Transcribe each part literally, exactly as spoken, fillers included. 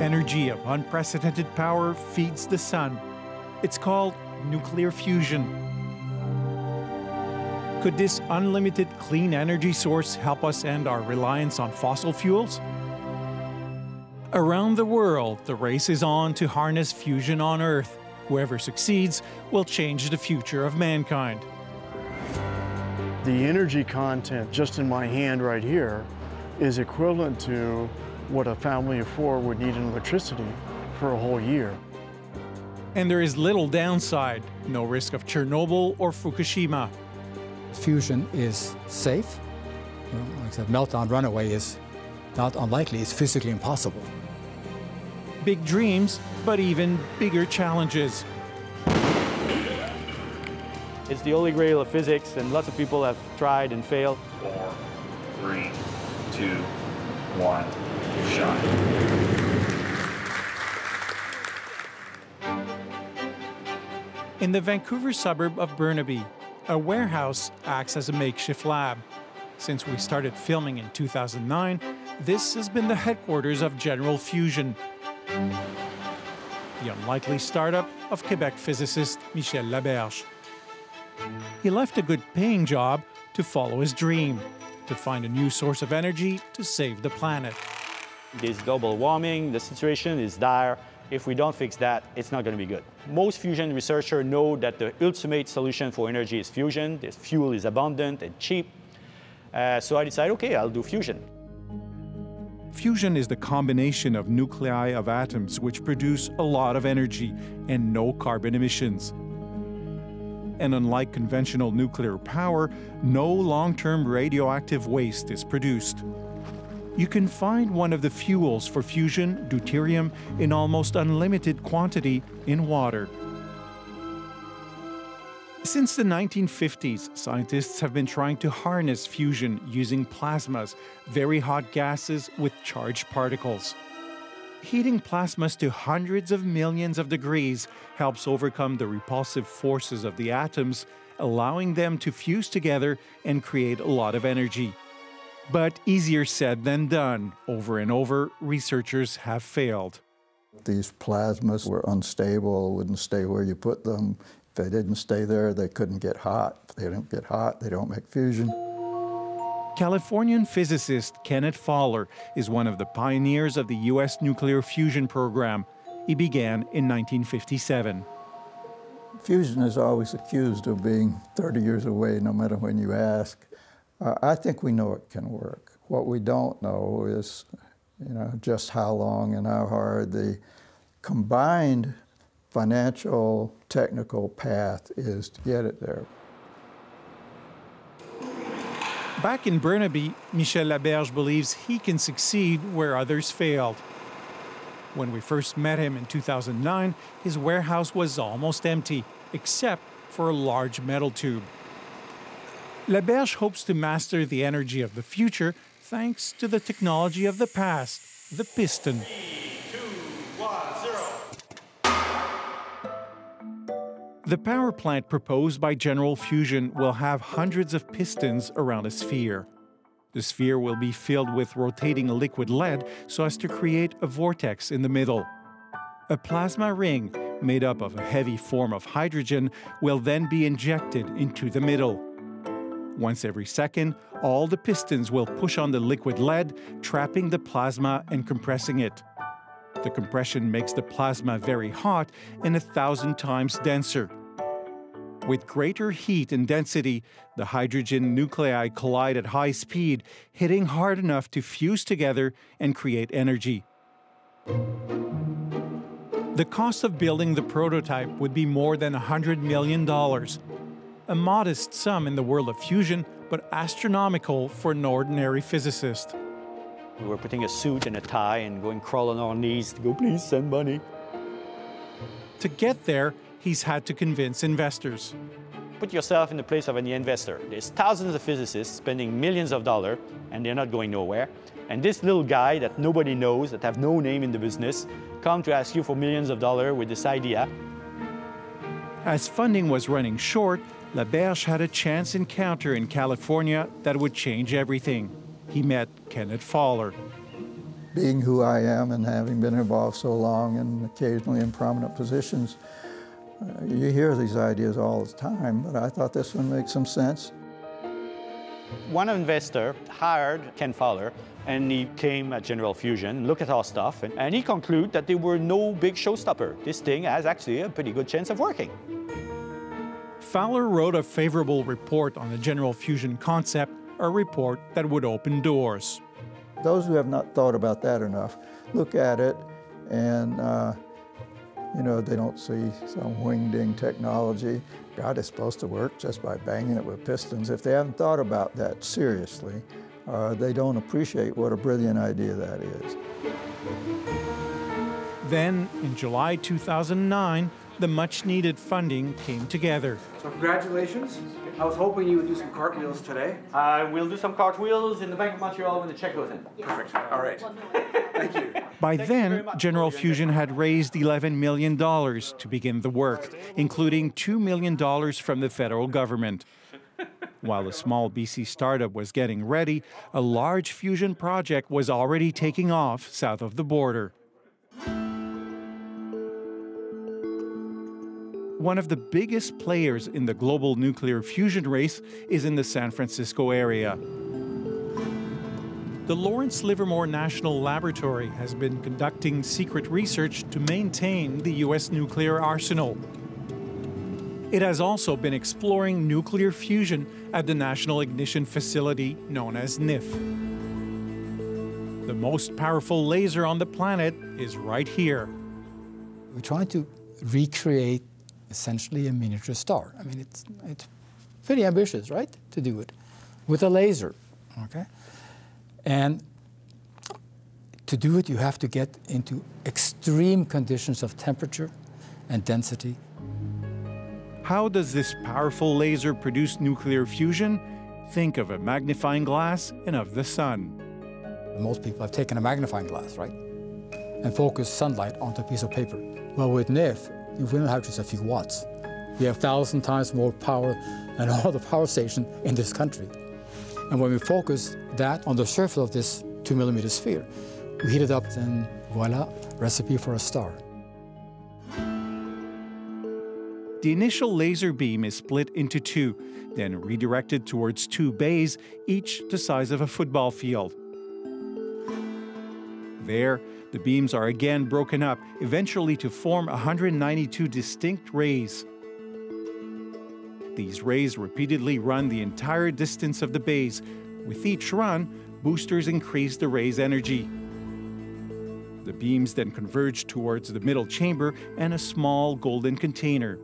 Energy of unprecedented power feeds the sun. It's called nuclear fusion. Could this unlimited clean energy source help us end our reliance on fossil fuels? Around the world, the race is on to harness fusion on Earth. Whoever succeeds will change the future of mankind. The energy content just in my hand right here is equivalent to what a family of four would need in electricity for a whole year. And there is little downside, no risk of Chernobyl or Fukushima. Fusion is safe. You know, like I said, meltdown runaway is not unlikely, it's physically impossible. Big dreams, but even bigger challenges. It's the holy grail of physics, and lots of people have tried and failed. Four, three, two, one. Shot. In the Vancouver suburb of Burnaby, a warehouse acts as a makeshift lab. Since we started filming in two thousand nine, this has been the headquarters of General Fusion, the unlikely startup of Quebec physicist Michel Laberge. He left a good-paying job to follow his dream, to find a new source of energy to save the planet. There's global warming, the situation is dire. If we don't fix that, it's not going to be good. Most fusion researchers know that the ultimate solution for energy is fusion. The fuel is abundant and cheap. Uh, so I decided, okay, I'll do fusion. Fusion is the combination of nuclei of atoms which produce a lot of energy and no carbon emissions. And unlike conventional nuclear power, no long-term radioactive waste is produced. You can find one of the fuels for fusion, deuterium, in almost unlimited quantity in water. Since the nineteen fifties, scientists have been trying to harness fusion using plasmas, very hot gases with charged particles. Heating plasmas to hundreds of millions of degrees helps overcome the repulsive forces of the atoms, allowing them to fuse together and create a lot of energy. But easier said than done. Over and over, researchers have failed. These plasmas were unstable, wouldn't stay where you put them. If they didn't stay there, they couldn't get hot. If they don't get hot, they don't make fusion. Californian physicist Kenneth Fowler is one of the pioneers of the U S nuclear fusion program. He began in nineteen fifty-seven. Fusion is always accused of being thirty years away, no matter when you ask. Uh, I think we know it can work. What we don't know is, you know, just how long and how hard the combined financial technical path is to get it there. Back in Burnaby, Michel Laberge believes he can succeed where others failed. When we first met him in two thousand nine, his warehouse was almost empty, except for a large metal tube. Laberge hopes to master the energy of the future thanks to the technology of the past, the piston. Three, two, one, zero. The power plant proposed by General Fusion will have hundreds of pistons around a sphere. The sphere will be filled with rotating liquid lead so as to create a vortex in the middle. A plasma ring made up of a heavy form of hydrogen will then be injected into the middle. Once every second, all the pistons will push on the liquid lead, trapping the plasma and compressing it. The compression makes the plasma very hot and a thousand times denser. With greater heat and density, the hydrogen nuclei collide at high speed, hitting hard enough to fuse together and create energy. The cost of building the prototype would be more than one hundred million dollars. A modest sum in the world of fusion, but astronomical for an ordinary physicist. We were putting a suit and a tie and going crawling on our knees to go, please send money. To get there, he's had to convince investors. Put yourself in the place of an investor. There's thousands of physicists spending millions of dollars, and they're not going nowhere. And this little guy that nobody knows, that have no name in the business, come to ask you for millions of dollars with this idea. As funding was running short, Laberge had a chance encounter in California that would change everything. He met Kenneth Fowler. being who I am and having been involved so long and occasionally in prominent positions, uh, you hear these ideas all the time, but I thought this one made some sense. One investor hired Ken Fowler, and he came at General Fusion, looked at our stuff, and, and he concluded that there were no big showstopper. This thing has actually a pretty good chance of working. Fowler wrote a favorable report on the General Fusion concept, a report that would open doors. Those who have not thought about that enough look at it and, uh, you know, they don't see some wingding technology. God, it's supposed to work just by banging it with pistons. If they haven't thought about that seriously, uh, they don't appreciate what a brilliant idea that is. Then, in July two thousand nine, the much-needed funding came together. So congratulations. I was hoping you would do some cartwheels today. Uh, we'll do some cartwheels in the Bank of Montreal when the check goes in. Yes. Perfect. All right. Thank you. By Thank then, you General Fusion had raised eleven million dollars to begin the work, including two million dollars from the federal government. While the small B C startup was getting ready, a large fusion project was already taking off south of the border. One of the biggest players in the global nuclear fusion race is in the San Francisco area. The Lawrence Livermore National Laboratory has been conducting secret research to maintain the U S nuclear arsenal. It has also been exploring nuclear fusion at the National Ignition Facility, known as N I F. The most powerful laser on the planet is right here. We're trying to recreate essentially a miniature star. I mean, it's, it's pretty ambitious, right, to do it with a laser, okay? And to do it, you have to get into extreme conditions of temperature and density. How does this powerful laser produce nuclear fusion? Think of a magnifying glass and of the sun. Most people have taken a magnifying glass, right, and focused sunlight onto a piece of paper. Well, with N I F, we don't have just a few watts. We have a thousand times more power than all the power stations in this country. And when we focus that on the surface of this two millimeter sphere, we heat it up and voila, recipe for a star. The initial laser beam is split into two, then redirected towards two bays, each the size of a football field. There, the beams are again broken up, eventually to form one hundred ninety-two distinct rays. These rays repeatedly run the entire distance of the bays. With each run, boosters increase the ray's energy. The beams then converge towards the middle chamber and a small golden container.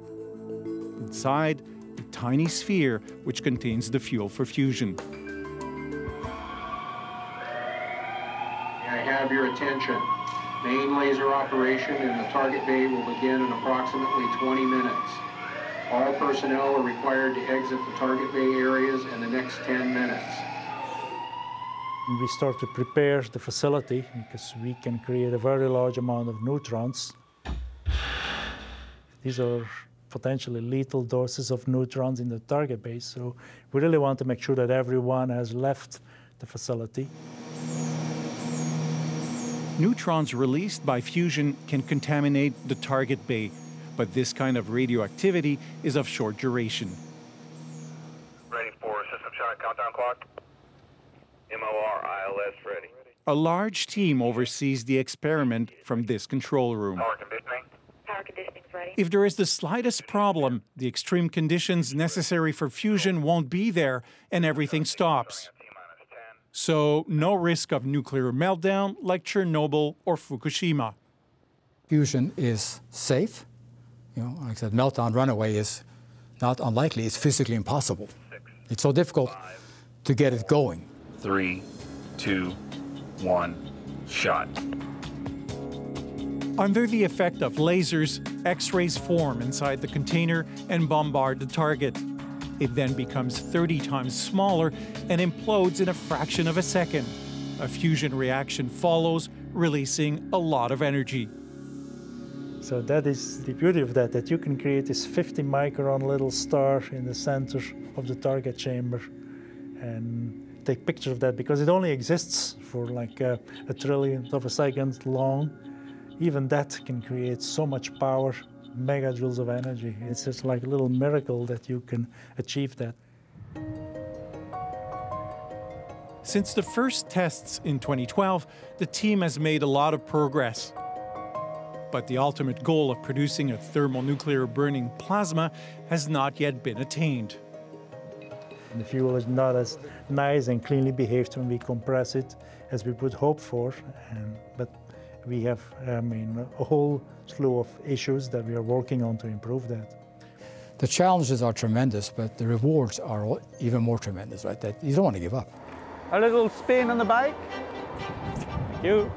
Inside, the tiny sphere which contains the fuel for fusion. Have your attention. Main laser operation in the target bay will begin in approximately twenty minutes. All personnel are required to exit the target bay areas in the next ten minutes. We start to prepare the facility because we can create a very large amount of neutrons. These are potentially lethal doses of neutrons in the target bay, so we really want to make sure that everyone has left the facility. Neutrons released by fusion can contaminate the target bay, but this kind of radioactivity is of short duration. Ready for system shot countdown clock. M O R I L S ready. A large team oversees the experiment from this control room. Power conditioning. Power conditioning's ready. If there is the slightest problem, the extreme conditions necessary for fusion won't be there and everything stops. So, no risk of nuclear meltdown like Chernobyl or Fukushima. Fusion is safe. You know, like I said, meltdown runaway is not unlikely, it's physically impossible. Six, it's so difficult five, to get it going. Three, two, one, shot. Under the effect of lasers, X-rays form inside the container and bombard the target. It then becomes thirty times smaller and implodes in a fraction of a second. A fusion reaction follows, releasing a lot of energy. So that is the beauty of that, that you can create this fifty micron little star in the center of the target chamber. And can't take pictures of that because it only exists for like a, a trillionth of a second long. Even that can create so much power, megajoules of energy. It's just like a little miracle that you can achieve that. Since the first tests in twenty twelve, the team has made a lot of progress. But the ultimate goal of producing a thermonuclear burning plasma has not yet been attained. The fuel is not as nice and cleanly behaved when we compress it as we would hope for, and, but we have, I mean, a whole slew of issues that we are working on to improve that. The challenges are tremendous, but the rewards are even more tremendous, right? That you don't want to give up. A little spin on the bike. Thank you.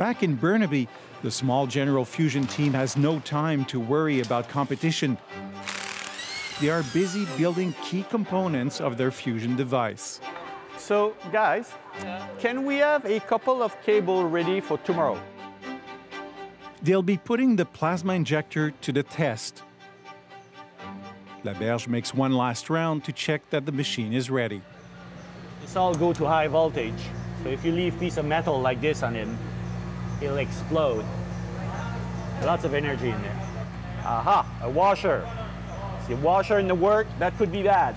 Back in Burnaby, the small General Fusion team has no time to worry about competition. They are busy building key components of their fusion device. So, guys, yeah. Can we have a couple of cables ready for tomorrow? They'll be putting the plasma injector to the test. Laberge makes one last round to check that the machine is ready. This all go to high voltage. So if you leave a piece of metal like this on it, it'll explode. Lots of energy in there. Aha, a washer. See, a washer in the work, that could be bad.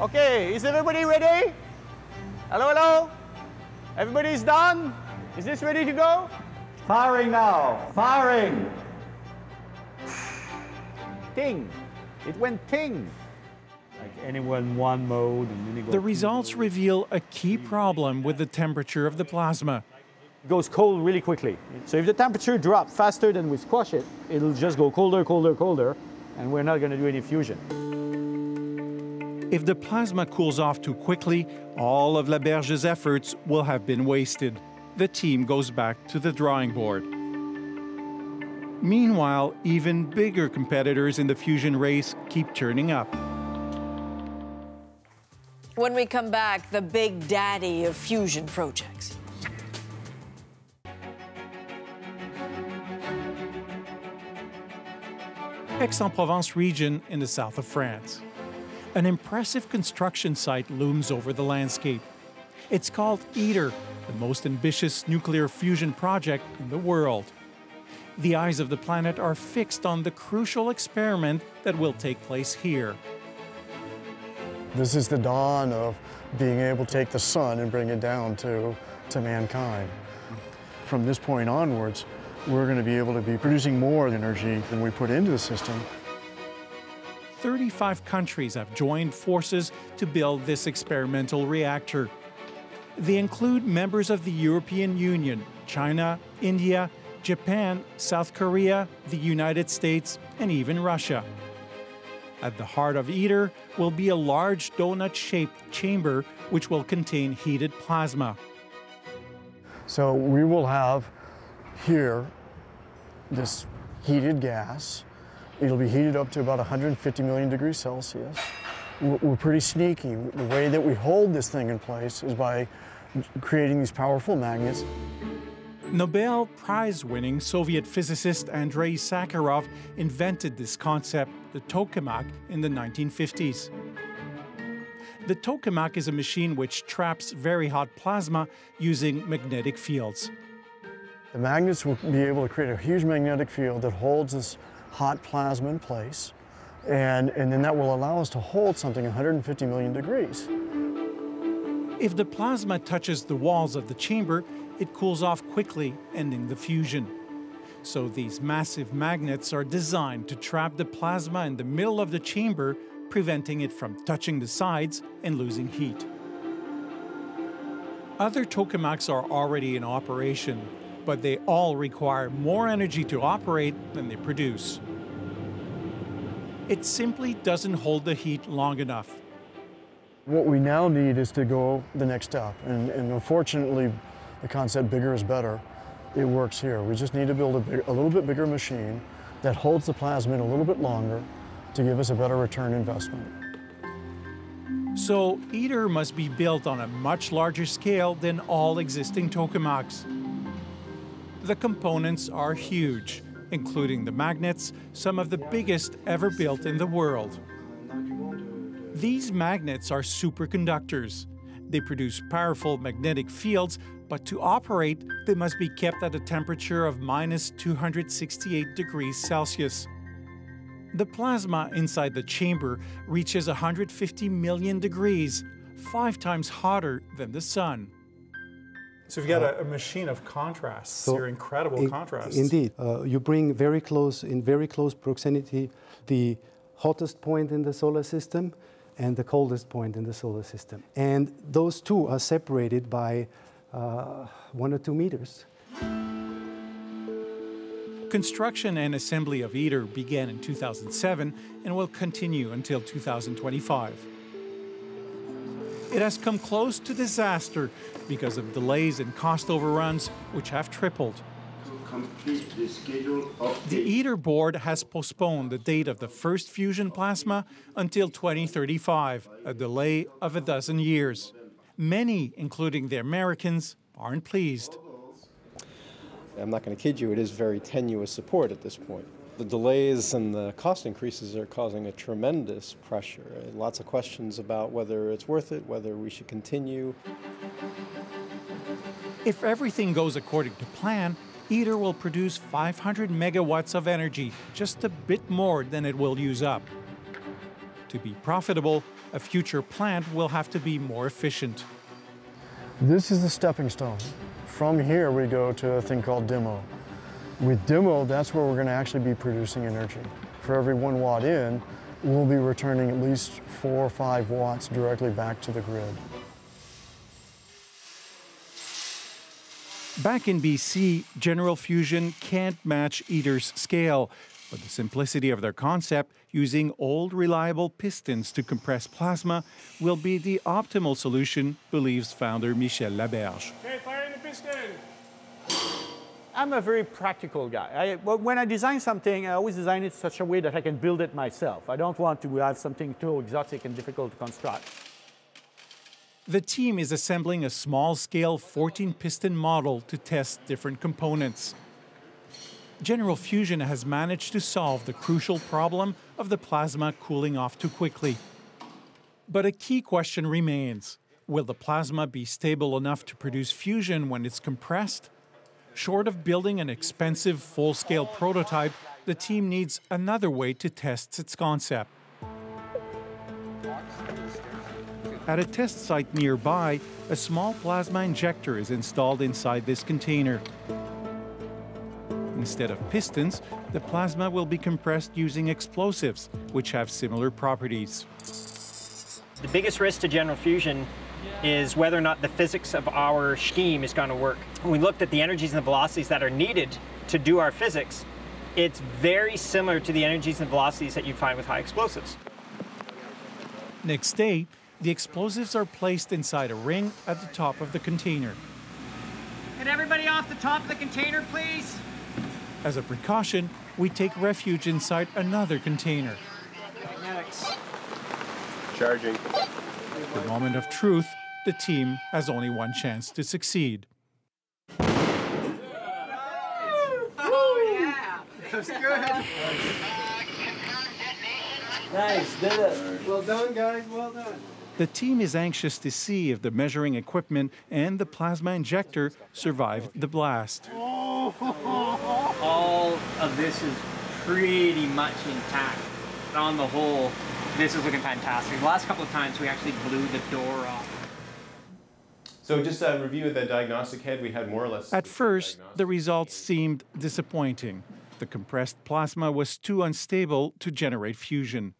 Okay, is everybody ready? Hello, hello? Everybody's done? Is this ready to go? Firing now, firing. Ting, it went ting. Like anyone one mode. And then you go the results mode. Reveal a key problem with the temperature of the plasma. It goes cold really quickly. So if the temperature drops faster than we squash it, it'll just go colder, colder, colder, and we're not going to do any fusion. If the plasma cools off too quickly, all of Laberge's efforts will have been wasted. The team goes back to the drawing board. Meanwhile, even bigger competitors in the fusion race keep turning up. When we come back, the big daddy of fusion projects. Aix-en-Provence region in the south of France. An impressive construction site looms over the landscape. It's called ITER, the most ambitious nuclear fusion project in the world. The eyes of the planet are fixed on the crucial experiment that will take place here. This is the dawn of being able to take the sun and bring it down to, to mankind. From this point onwards, we're going to be able to be producing more energy than we put into the system. thirty-five countries have joined forces to build this experimental reactor. They include members of the European Union, China, India, Japan, South Korea, the United States, and even Russia. At the heart of ITER will be a large donut-shaped chamber which will contain heated plasma. So we will have here, this heated gas. It'll be heated up to about one hundred fifty million degrees Celsius. We're, we're pretty sneaky. The way that we hold this thing in place is by creating these powerful magnets. Nobel Prize-winning Soviet physicist Andrei Sakharov invented this concept, the tokamak, in the nineteen fifties. The tokamak is a machine which traps very hot plasma using magnetic fields. The magnets will be able to create a huge magnetic field that holds this hot plasma in place, and, and then that will allow us to hold something one hundred fifty million degrees. If the plasma touches the walls of the chamber, it cools off quickly, ending the fusion. So these massive magnets are designed to trap the plasma in the middle of the chamber, preventing it from touching the sides and losing heat. Other tokamaks are already in operation, but they all require more energy to operate than they produce. It simply doesn't hold the heat long enough. What we now need is to go the next step, and, and unfortunately, the concept bigger is better. It works here. We just need to build a, big, a little bit bigger machine that holds the plasma in a little bit longer to give us a better return investment. So ITER must be built on a much larger scale than all existing tokamaks. The components are huge, including the magnets, some of the biggest ever built in the world. These magnets are superconductors. They produce powerful magnetic fields, but to operate, they must be kept at a temperature of minus two hundred sixty-eight degrees Celsius. The plasma inside the chamber reaches one hundred fifty million degrees, five times hotter than the sun. So you've got uh, a, a machine of contrasts, so your incredible in, contrasts. Indeed. Uh, you bring very close, in very close proximity the hottest point in the solar system and the coldest point in the solar system. And those two are separated by uh, one or two meters. Construction and assembly of ITER began in two thousand seven and will continue until two thousand twenty-five. It has come close to disaster because of delays and cost overruns, which have tripled. To complete the schedule of the ITER board has postponed the date of the first fusion plasma until twenty thirty-five, a delay of a dozen years. Many, including the Americans, aren't pleased. I'm not going to kid you, it is very tenuous support at this point. The delays and the cost increases are causing a tremendous pressure. Lots of questions about whether it's worth it, whether we should continue. If everything goes according to plan, ITER will produce five hundred megawatts of energy, just a bit more than it will use up. To be profitable, a future plant will have to be more efficient. This is the stepping stone. From here, we go to a thing called DEMO. With DEMO, that's where we're going to actually be producing energy. For every one watt in, we'll be returning at least four or five watts directly back to the grid. Back in B C, General Fusion can't match ITER's scale, but the simplicity of their concept, using old reliable pistons to compress plasma, will be the optimal solution, believes founder Michel Laberge. Okay, fire in the piston. I'm a very practical guy. I, when I design something, I always design it such a way that I can build it myself. I don't want to have something too exotic and difficult to construct. The team is assembling a small-scale fourteen-piston model to test different components. General Fusion has managed to solve the crucial problem of the plasma cooling off too quickly. But a key question remains. Will the plasma be stable enough to produce fusion when it's compressed? Short of building an expensive full-scale prototype, the team needs another way to test its concept. At a test site nearby, a small plasma injector is installed inside this container. Instead of pistons, the plasma will be compressed using explosives, which have similar properties. The biggest risk to General Fusion is whether or not the physics of our scheme is going to work. When we looked at the energies and the velocities that are needed to do our physics, it's very similar to the energies and velocities that you find with high explosives. Next day, the explosives are placed inside a ring at the top of the container. Can everybody off the top of the container, please? As a precaution, we take refuge inside another container. Magnetics. Charging. The moment of truth, the team has only one chance to succeed. Oh, yeah. That's good. Nice, did it. Well done, guys, well done. The team is anxious to see if the measuring equipment and the plasma injector survived the blast. All of this is pretty much intact. On the whole, this is looking fantastic. The last couple of times, we actually blew the door off. So just a review of the diagnostic head, we had more or less... At first, the results seemed disappointing. The compressed plasma was too unstable to generate fusion.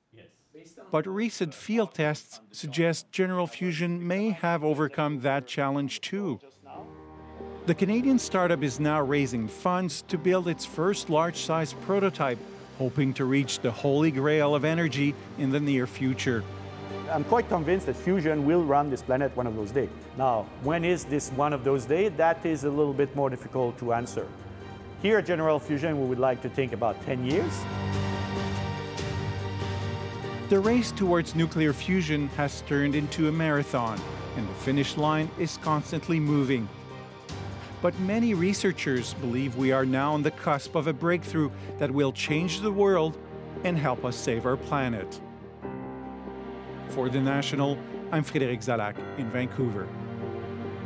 But recent field tests suggest General Fusion may have overcome that challenge too. The Canadian startup is now raising funds to build its first large-size prototype, hoping to reach the holy grail of energy in the near future. I'm quite convinced that fusion will run this planet one of those days. Now, when is this one of those days? That is a little bit more difficult to answer. Here at General Fusion, we would like to think about ten years. The race towards nuclear fusion has turned into a marathon, and the finish line is constantly moving. But many researchers believe we are now on the cusp of a breakthrough that will change the world and help us save our planet. For The National, I'm Frédéric Zalac in Vancouver.